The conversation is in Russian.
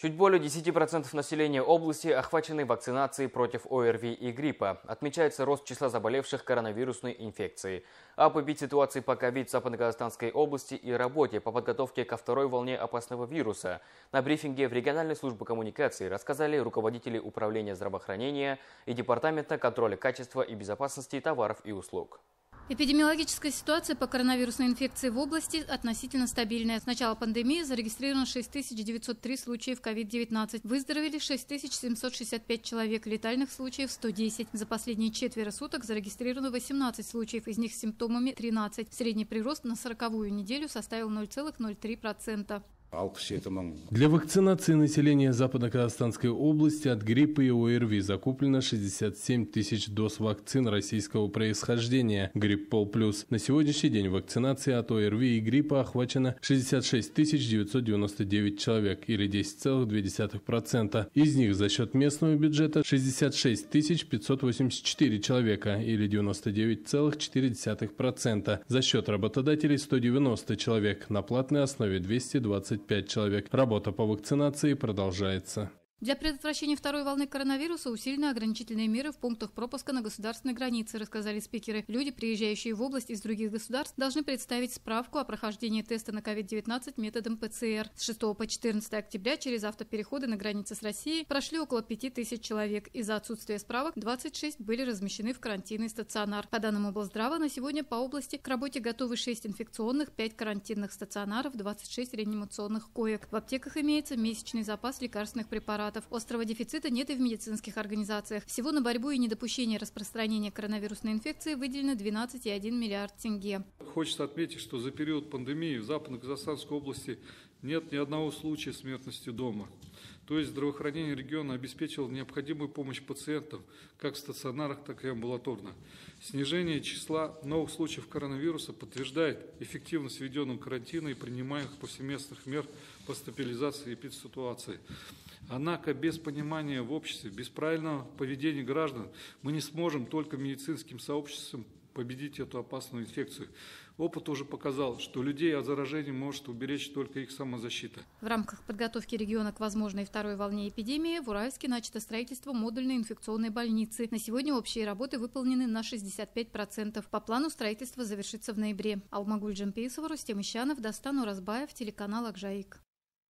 Чуть более 10% населения области охвачены вакцинацией против ОРВИ и гриппа. Отмечается рост числа заболевших коронавирусной инфекцией. Об объективной ситуации по ковид в Западно-Казахстанской области и работе по подготовке ко второй волне опасного вируса на брифинге в региональной службе коммуникации рассказали руководители управления здравоохранения и департамента контроля качества и безопасности товаров и услуг. Эпидемиологическая ситуация по коронавирусной инфекции в области относительно стабильная. С начала пандемии зарегистрировано 6903 случаев COVID-19. Выздоровели 6765 человек. Летальных случаев 110. За последние четверо суток зарегистрировано 18 случаев. Из них с симптомами 13. Средний прирост на 40-ю неделю составил 0,03%. Для вакцинации населения Западно-Казахстанской области от гриппа и ОРВИ закуплено 67 тысяч доз вакцин российского происхождения «Гриппол плюс». На сегодняшний день вакцинация от ОРВИ и гриппа охвачена 66 999 человек или 10,2%. Из них за счет местного бюджета 66 584 человека или 99,4%. За счет работодателей 190 человек, на платной основе 225 человек. Работа по вакцинации продолжается. Для предотвращения второй волны коронавируса усилены ограничительные меры в пунктах пропуска на государственной границе, рассказали спикеры. Люди, приезжающие в область из других государств, должны представить справку о прохождении теста на COVID-19 методом ПЦР. С 6 по 14 октября через автопереходы на границе с Россией прошли около 5000 человек. Из-за отсутствия справок 26 были размещены в карантинный стационар. По данным облздрава, на сегодня по области к работе готовы 6 инфекционных, 5 карантинных стационаров, 26 реанимационных коек. В аптеках имеется месячный запас лекарственных препаратов. Острого дефицита нет и в медицинских организациях. Всего на борьбу и недопущение распространения коронавирусной инфекции выделено 12,1 миллиард тенге. Хочется отметить, что за период пандемии в Западно-Казахстанской области нет ни одного случая смертности дома. То есть здравоохранение региона обеспечило необходимую помощь пациентам как в стационарах, так и амбулаторно. Снижение числа новых случаев коронавируса подтверждает эффективность введенного карантина и принимаемых повсеместных мер по стабилизации эпидситуации. Однако без понимания в обществе, без правильного поведения граждан мы не сможем только медицинским сообществом победить эту опасную инфекцию. Опыт уже показал, что людей от заражения может уберечь только их самозащита. В рамках подготовки региона к возможной второй волне эпидемии в Уральске начато строительство модульной инфекционной больницы. На сегодня общие работы выполнены на 65%. По плану строительство завершится в ноябре. Алмагуль Джампиесова, Рустем Ишанов, Достан Уразбаев, телеканал «Ақжайық».